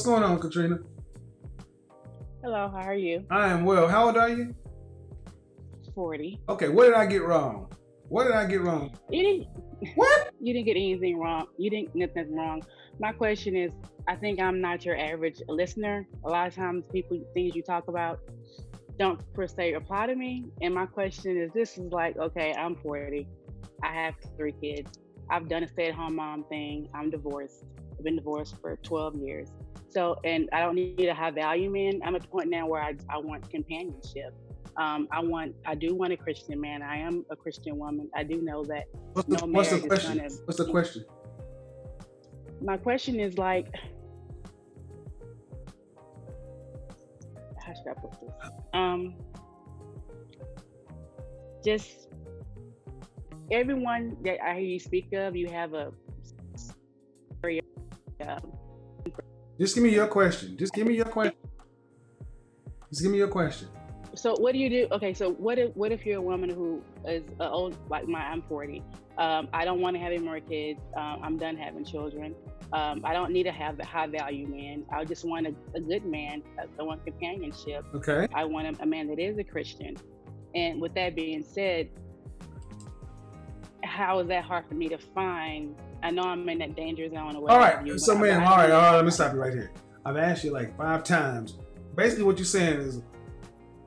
What's going on, Katrina? Hello, how are you? I am well. How old are you? 40. Okay, what did I get wrong? What did I get wrong? You didn't. What? You didn't get anything wrong. You didn't get nothing wrong. My question is, I think I'm not your average listener. A lot of times people, things you talk about don't per se apply to me. And my question is, this is like, okay, I'm 40. I have 3 kids. I've done a stay-at-home mom thing. I'm divorced. I've been divorced for 12 years. So, and I don't need a high value man. I'm at the point now where I want companionship. I do want a Christian man. I am a Christian woman. I do know that. What's the question? My question is like, how should I put this? Just everyone that I hear you speak of, you have a. Just give me your question. Just give me your question. Just give me your question. So what do you do? Okay, so what if you're a woman who is old, like I'm 40. I don't want to have any more kids. I'm done having children. I don't need to have a high value man. I just want a good man. I want companionship. Okay. I want a man that is a Christian. And with that being said, how is that hard for me to find? I know I'm in that danger zone. All right. So, ma'am, all right, let me stop you right here. I've asked you like 5 times. Basically, what you're saying is,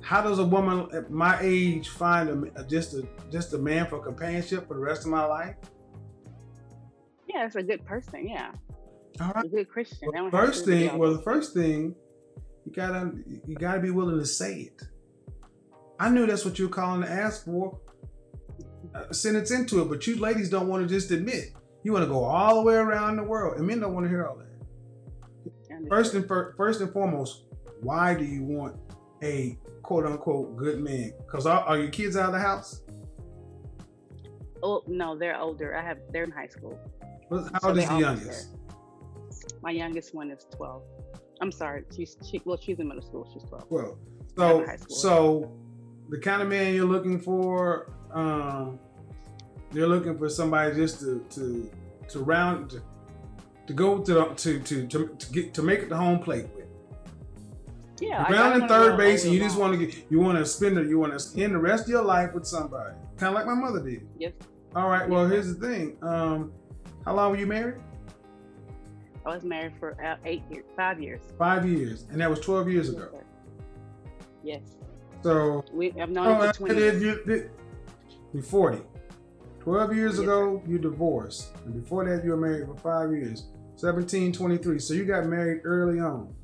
how does a woman at my age find just a man for companionship for the rest of my life? Yeah, it's a good person. Yeah, all right. A good Christian. Well, the first thing, you gotta be willing to say it. I knew that's what you were calling to ask for. Sentence into it, but you ladies don't want to just admit. You want to go all the way around the world, and men don't want to hear all that. First and foremost, why do you want a quote-unquote good man? Because are your kids out of the house? Oh no, they're older. They're in high school. How old is the youngest? My youngest one is 12. I'm sorry, she's in middle school. She's 12. Well, so the kind of man you're looking for. They're looking for somebody just to round to go to get to make it the home plate with. Yeah, round in third base, and you just want to get you want to spend the rest of your life with somebody, kind of like my mother did. Yes. All right. Well, here's the thing. How long were you married? I was married for 5 years. 5 years, and that was 12 years ago. Sir. Yes. So I've known him for 20 years. You're 40. 12 years ago, you divorced. And before that, you were married for 5 years. 17, 23. So you got married early on.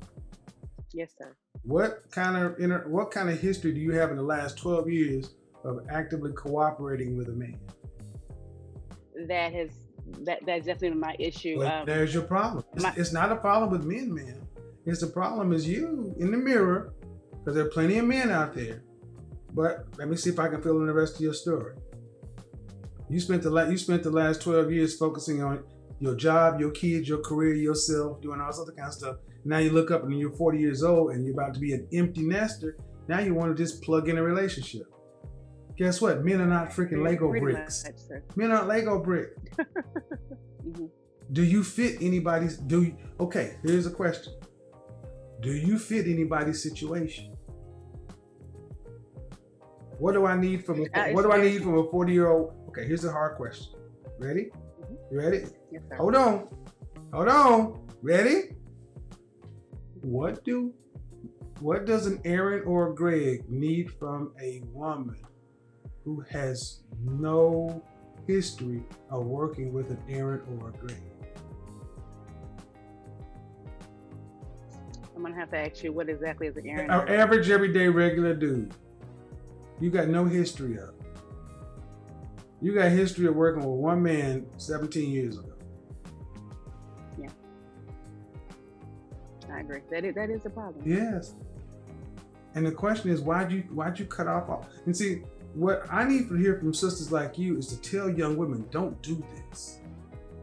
Yes, sir. What kind of history do you have in the last 12 years of actively cooperating with a man? That's definitely my issue. Well, there's your problem. It's not a problem with men, ma'am. It's the problem is you in the mirror, because there are plenty of men out there. But let me see if I can fill in the rest of your story. You spent the last 12 years focusing on your job, your kids, your career, yourself, doing all sorts of kind of stuff. Now you look up and you're 40 years old and you're about to be an empty nester. Now you want to just plug in a relationship. Guess what? Men are not freaking Lego bricks. Men aren't Lego bricks. Do you fit anybody's? Okay, here's a question. Do you fit anybody's situation? What do I need from a 40-year-old? Okay, here's a hard question. Ready? You ready? Yes, sir. Hold on. Ready? What does an Aaron or a Greg need from a woman who has no history of working with an Aaron or a Greg? I'm gonna have to ask you, what exactly is an Aaron? Our average, everyday, regular dude. You got no history of. You got history of working with one man 17 years ago. Yeah, I agree. That is a problem. Yes. And the question is, why'd you cut off all? And see, what I need to hear from sisters like you is to tell young women, don't do this.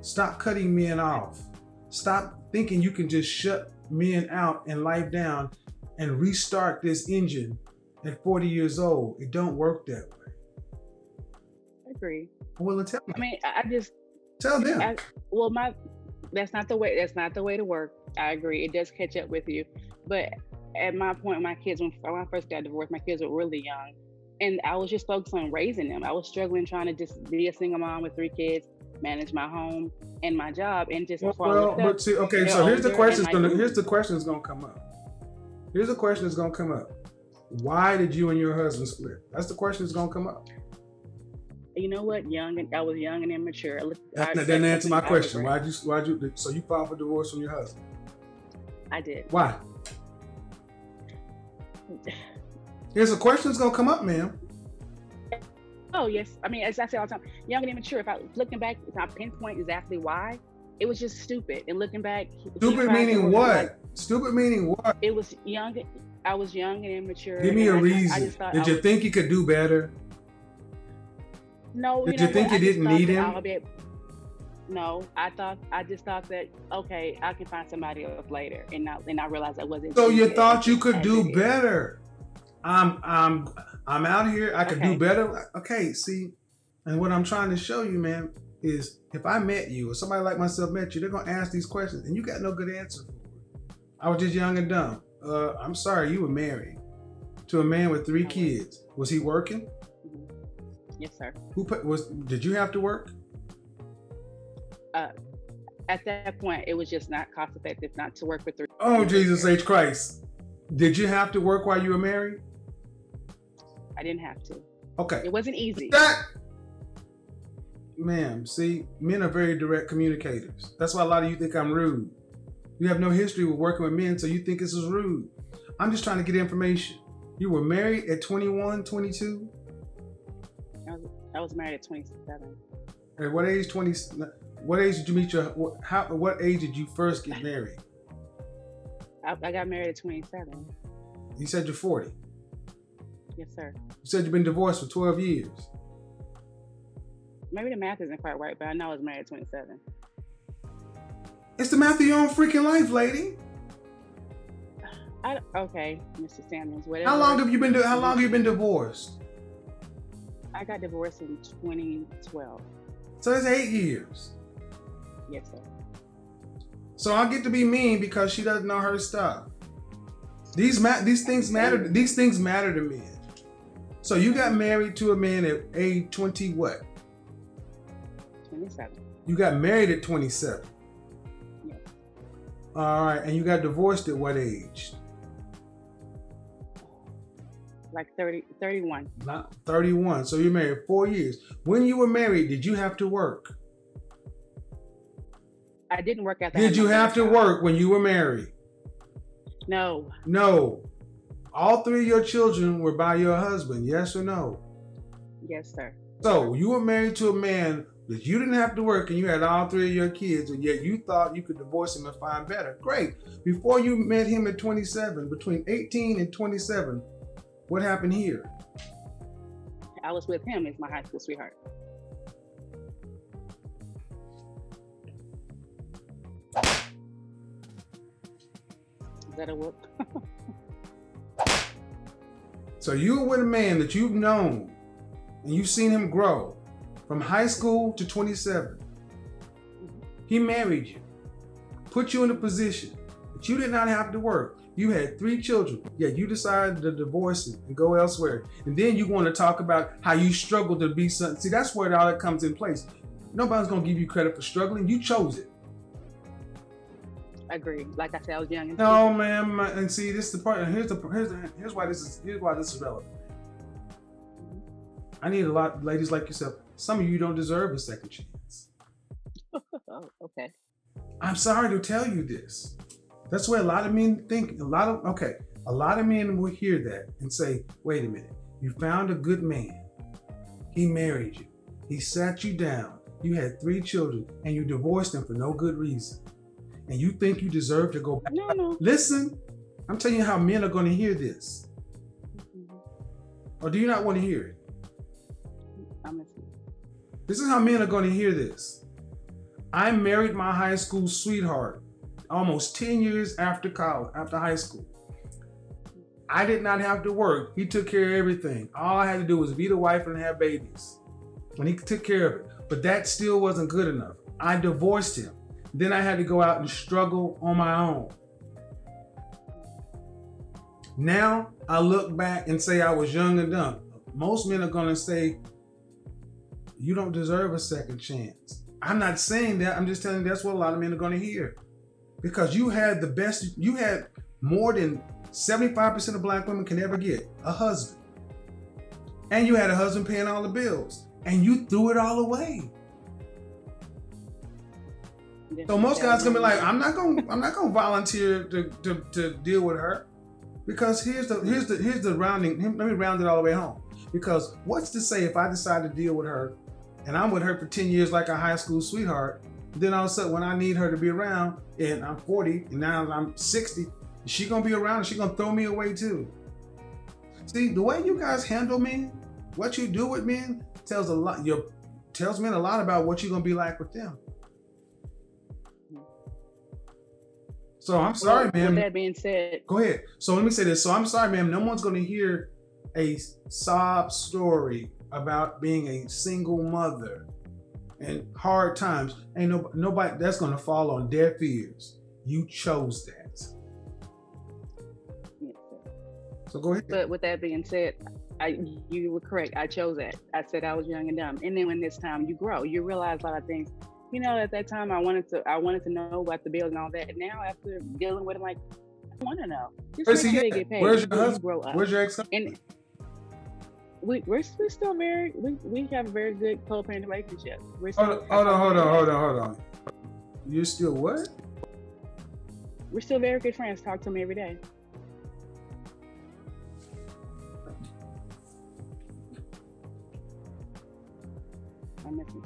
Stop cutting men off. Stop thinking you can just shut men out and life down and restart this engine. At 40 years old, it don't work that way. I agree. Well, tell me. I mean, I just tell them. That's not the way to work. I agree. It does catch up with you. But at my point, my kids, when I first got divorced, my kids were really young. And I was just focused on raising them. I was struggling trying to just be a single mom with 3 kids, manage my home and my job, and just Here's the question that's gonna come up. Why did you and your husband split? That's the question that's gonna come up. You know what? I was young and immature. That didn't answer my question. So you filed for divorce from your husband? I did. Why? Here's a question that's gonna come up, ma'am. Oh yes, I mean, as I say all the time, young and immature. If I looking back, if I pinpoint exactly why, it was just stupid. And looking back, stupid meaning what? Like, stupid meaning what? It was young. I was young and immature. Give me a reason. Did you think you could do better? No. Did you think you didn't need him? No, I just thought that, okay, I can find somebody else later, and I realized I wasn't. So you thought you could do better? I'm out here. I could do better. Okay, see, and what I'm trying to show you, man, is if I met you or somebody like myself met you, they're gonna ask these questions, and you got no good answer for it. I was just young and dumb. I'm sorry, you were married to a man with 3 kids. Was he working? Yes, sir. Did you have to work? At that point, it was just not cost effective not to work for 3 kids. Oh, Jesus H. Christ. Did you have to work while you were married? I didn't have to. Okay. It wasn't easy. Ma'am, see, men are very direct communicators. That's why a lot of you think I'm rude. You have no history with working with men, so you think this is rude. I'm just trying to get information. You were married at 21, 22? I was married at 27. At what age? What age did you meet your? What age did you first get married? I got married at 27. You said you're 40. Yes, sir. You said you've been divorced for 12 years. Maybe the math isn't quite right, but I know I was married at 27. It's the math of your own freaking life, lady. Okay, Mr. Samuels. Whatever. How long have you been divorced? I got divorced in 2012. So that's 8 years. Yes, sir. So I get to be mean because she doesn't know her stuff. These things matter to men. So you got married to a man at age 20 what? 27. You got married at 27. Yes. All right, and you got divorced at what age? Like 31. Not 31. So you're married 4 years. When you were married, did you have to work? I didn't work at that. Did you have to work when you were married? No. No. All 3 of your children were by your husband. Yes or no? Yes, sir. So you were married to a man that you didn't have to work, and you had all 3 of your kids, and yet you thought you could divorce him and find better. Great. Before you met him at 27, between 18 and 27, what happened here? I was with him as my high school sweetheart. Is that a whoop? So you were with a man that you've known and you've seen him grow from high school to 27. He married you, put you in a position that you did not have to work. You had 3 children, yet you decided to divorce him and go elsewhere. And then you want to talk about how you struggled to be something. See, that's where it all comes in place. Nobody's going to give you credit for struggling. You chose it. I agree. Like I said, I was young. No, ma'am. And see, this is the part. Here's why this is relevant. I need a lot of ladies like yourself. Some of you don't deserve a second chance. Oh, okay. I'm sorry to tell you this. That's where a lot of men think, a lot of men will hear that and say, wait a minute, you found a good man. He married you. He sat you down. You had 3 children and you divorced him for no good reason. And you think you deserve to go back. No, no. Listen, I'm telling you how men are going to hear this. Or do you not want to hear it? I'm listening. This is how men are going to hear this. I married my high school sweetheart almost 10 years after college, after high school. I did not have to work. He took care of everything. All I had to do was be the wife and have babies. And he took care of it. But that still wasn't good enough. I divorced him. Then I had to go out and struggle on my own. Now I look back and say I was young and dumb. Most men are gonna say, you don't deserve a second chance. I'm not saying that, I'm just telling you that's what a lot of men are gonna hear. Because you had the best, you had more than 75% of black women can ever get, a husband. And you had a husband paying all the bills and you threw it all away. So most guys gonna be like, I'm not gonna volunteer to deal with her. Because here's the rounding, let me round it all the way home. Because what's to say if I decide to deal with her and I'm with her for 10 years like a high school sweetheart, then all of a sudden when I need her to be around and I'm 40 and now I'm 60, she's gonna be around and she's gonna throw me away too. See, the way you guys handle men, what you do with men, tells men a lot about what you're gonna be like with them. So I'm sorry, ma'am. With that being said, go ahead. So let me say this. So I'm sorry, ma'am. No one's going to hear a sob story about being a single mother and hard times. Ain't nobody that's going to fall on deaf ears. You chose that. Yeah. So go ahead. But with that being said, you were correct. I chose that. I said I was young and dumb. And then when this time you grow, you realize a lot of things. You know, at that time, I wanted to know about the bills and all that. Now, after dealing with it, I'm like, I want to know. Just make sure they get paid. Where's your husband? Grow up. Where's your ex? And we're still married. We have a very good co-parent relationship. Hold on. You're still what? We're still very good friends. Talk to him every day. I miss him.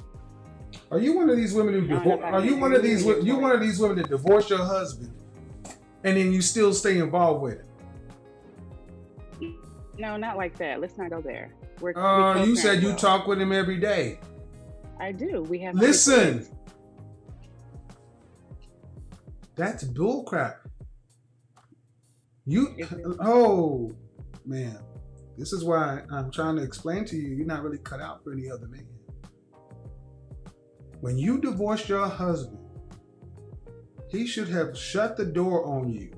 Are you one of these women who divorce? Are you one of these? You one of these women that divorce your husband, and then you still stay involved with him? No, not like that. Let's not go there. You said you talk with him every day. I do. We have. Listen, that's bull crap. Oh man, this is why I'm trying to explain to you. You're not really cut out for any other man. When you divorced your husband, he should have shut the door on you,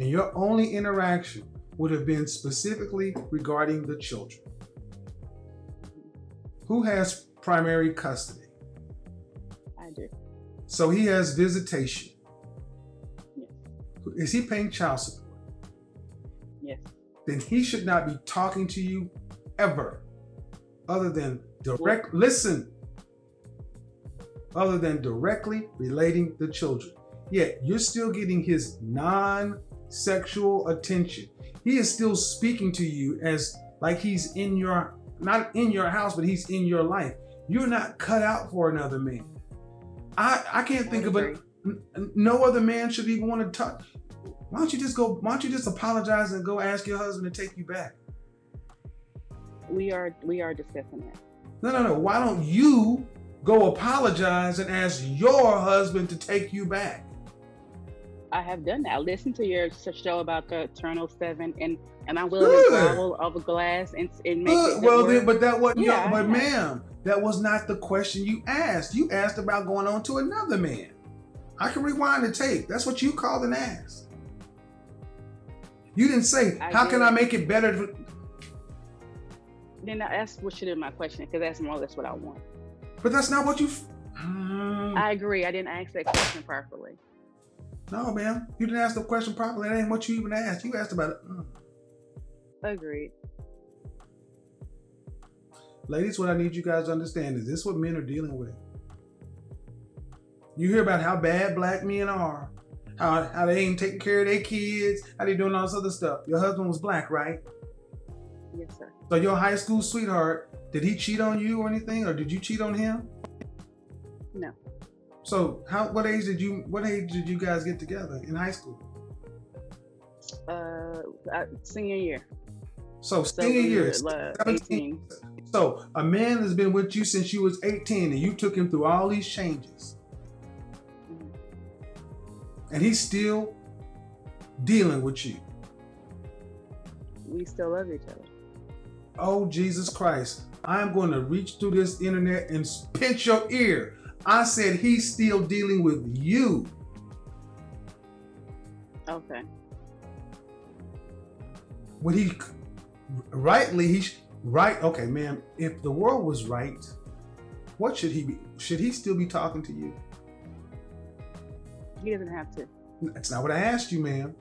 and your only interaction would have been specifically regarding the children. Who has primary custody? I do. So he has visitation. Yes. Is he paying child support? Yes. Then he should not be talking to you ever, other than direct, listen, other than directly relating the children. Yet you're still getting his non-sexual attention. He is still speaking to you as like he's in your, not in your house, but he's in your life. You're not cut out for another man. I can't think of it. No other man should even want to talk. Why don't you just apologize and go ask your husband to take you back? We are discussing that. No. Why don't you go apologize and ask your husband to take you back? I have done that. I listened to your show about the Eternal 7, and I will gobble of a glass and make it. Well, then, but that wasn't. Yeah, but ma'am, that was not the question you asked. You asked about going on to another man. I can rewind the tape. That's what you called and asked. You didn't say, "How can I make it better?" Then I asked, "What should have been my question?" Because that's more or less what I want. But that's not what you... I agree. I didn't ask that question properly. No, ma'am. You didn't ask the question properly. That ain't what you even asked. You asked about it. Agreed. Ladies, what I need you guys to understand is this is what men are dealing with. You hear about how bad black men are, how they ain't taking care of their kids, how they doing all this other stuff. Your husband was black, right? Yes, sir. So your high school sweetheart, did he cheat on you or anything, or did you cheat on him? No. So what age did you guys get together in high school? Senior year. So senior year, 17. So a man has been with you since you was 18, and you took him through all these changes, and he's still dealing with you. We still love each other. Oh, Jesus Christ. I'm going to reach through this internet and pinch your ear. I said he's still dealing with you. Okay. Would he rightly okay, ma'am, if the world was right, what should he be? Should he still be talking to you? He doesn't have to. That's not what I asked you, ma'am.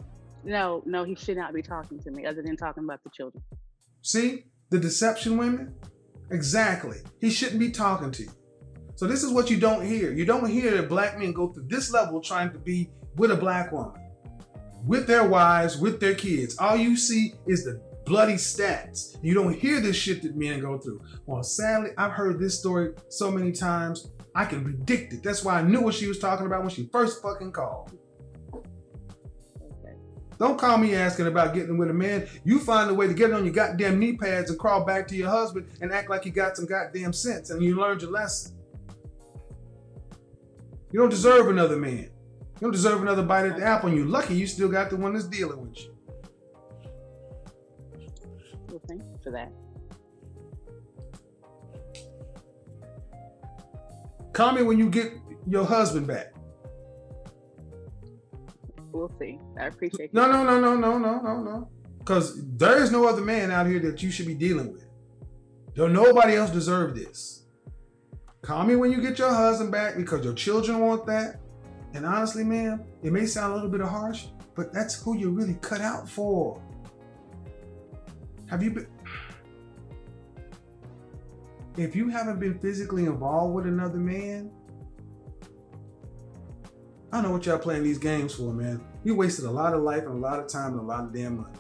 No, no, he should not be talking to me other than talking about the children. See, the deception, women? Exactly. He shouldn't be talking to you. So this is what you don't hear. You don't hear that black men go through this level trying to be with a black woman, with their wives, with their kids. All you see is the bloody stats. You don't hear this shit that men go through. Well, sadly, I've heard this story so many times, I can predict it. That's why I knew what she was talking about when she first fucking called. Don't call me asking about getting with a man. You find a way to get on your goddamn knee pads and crawl back to your husband and act like you got some goddamn sense and you learned your lesson. You don't deserve another man. You don't deserve another bite at the apple, and you're lucky you still got the one that's dealing with you. Well, thank you for that. Call me when you get your husband back. We'll see. I appreciate you. No. Because there is no other man out here that you should be dealing with. Don't nobody else deserve this. Call me when you get your husband back because your children want that. And honestly, ma'am, it may sound a little bit harsh, but that's who you're really cut out for. Have you been... If you haven't been physically involved with another man, I don't know what y'all playing these games for, man. You wasted a lot of life and a lot of time and a lot of damn money.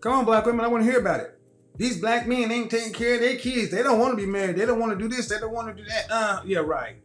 Come on, black women, I want to hear about it. These black men ain't taking care of their kids. They don't want to be married. They don't want to do this. They don't want to do that. Yeah, right.